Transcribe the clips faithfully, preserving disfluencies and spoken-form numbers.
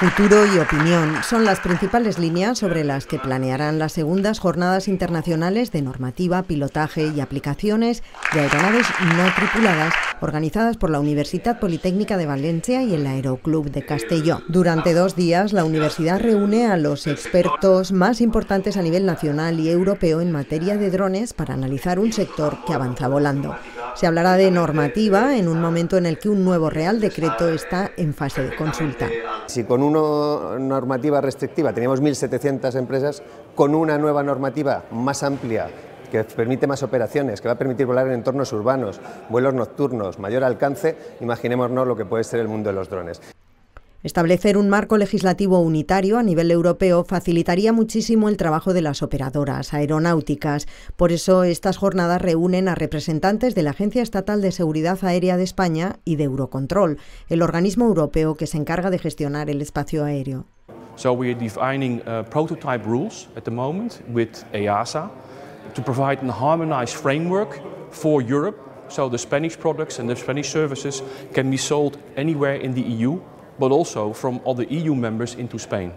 Futuro y opinión son las principales líneas sobre las que planearán las segundas jornadas internacionales de normativa, pilotaje y aplicaciones de aeronaves no tripuladas organizadas por la Universitat Politécnica de Valencia y el Aeroclub de Castellón. Durante dos días, la universidad reúne a los expertos más importantes a nivel nacional y europeo en materia de drones para analizar un sector que avanza volando. Se hablará de normativa en un momento en el que un nuevo Real Decreto está en fase de consulta. Si con una normativa restrictiva teníamos mil setecientas empresas, con una nueva normativa más amplia, que permite más operaciones, que va a permitir volar en entornos urbanos, vuelos nocturnos, mayor alcance, imaginémonos lo que puede ser el mundo de los drones. Establecer un marco legislativo unitario a nivel europeo facilitaría muchísimo el trabajo de las operadoras aeronáuticas. Por eso estas jornadas reúnen a representantes de la Agencia Estatal de Seguridad Aérea de España y de Eurocontrol, el organismo europeo que se encarga de gestionar el espacio aéreo. So we are defining uh, prototype rules at the moment with EASA to provide a harmonized framework for Europe, so the Spanish products and the Spanish services can be sold anywhere in the E U. But also from other E U members into Spain.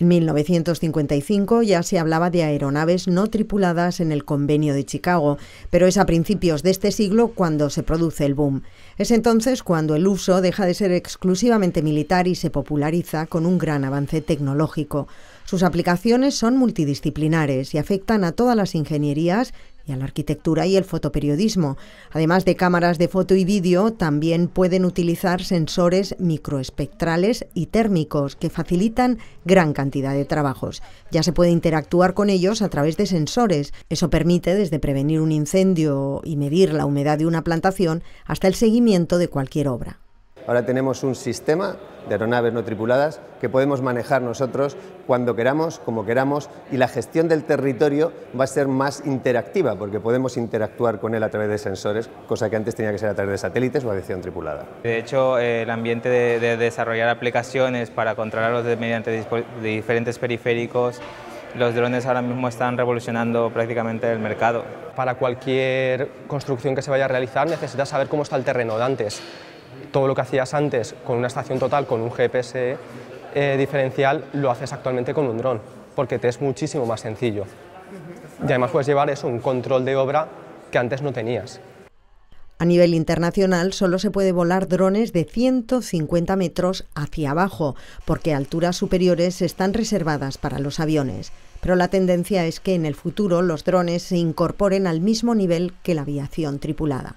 En mil novecientos cincuenta y cinco ya se hablaba de aeronaves no tripuladas en el Convenio de Chicago, pero es a principios de este siglo cuando se produce el boom. Es entonces cuando el uso deja de ser exclusivamente militar y se populariza con un gran avance tecnológico. Sus aplicaciones son multidisciplinares y afectan a todas las ingenierías y a la arquitectura y el fotoperiodismo. Además de cámaras de foto y vídeo, también pueden utilizar sensores microespectrales y térmicos que facilitan gran cantidad de trabajos. Ya se puede interactuar con ellos a través de sensores. Eso permite desde prevenir un incendio y medir la humedad de una plantación hasta el seguimiento de cualquier obra. Ahora tenemos un sistema de aeronaves no tripuladas que podemos manejar nosotros cuando queramos, como queramos, y la gestión del territorio va a ser más interactiva porque podemos interactuar con él a través de sensores, cosa que antes tenía que ser a través de satélites o aviación tripulada. De hecho, eh, el ambiente de, de desarrollar aplicaciones para controlarlos de, mediante de diferentes periféricos, los drones ahora mismo están revolucionando prácticamente el mercado. Para cualquier construcción que se vaya a realizar necesitas saber cómo está el terreno de antes. Todo lo que hacías antes con una estación total, con un G P S eh, diferencial, lo haces actualmente con un dron, porque te es muchísimo más sencillo. Y además puedes llevar eso, un control de obra que antes no tenías. A nivel internacional solo se puede volar drones de ciento cincuenta metros hacia abajo, porque alturas superiores están reservadas para los aviones. Pero la tendencia es que en el futuro los drones se incorporen al mismo nivel que la aviación tripulada.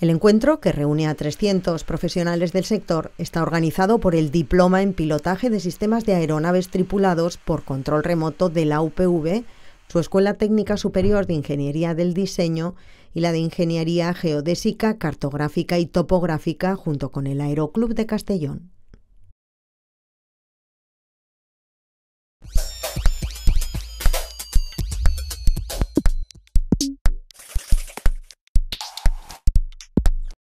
El encuentro, que reúne a trescientos profesionales del sector, está organizado por el Diploma en Pilotaje de Sistemas de Aeronaves Tripulados por Control Remoto de la U P V, su Escuela Técnica Superior de Ingeniería del Diseño y la de Ingeniería Geodésica, Cartográfica y Topográfica, junto con el Aeroclub de Castellón.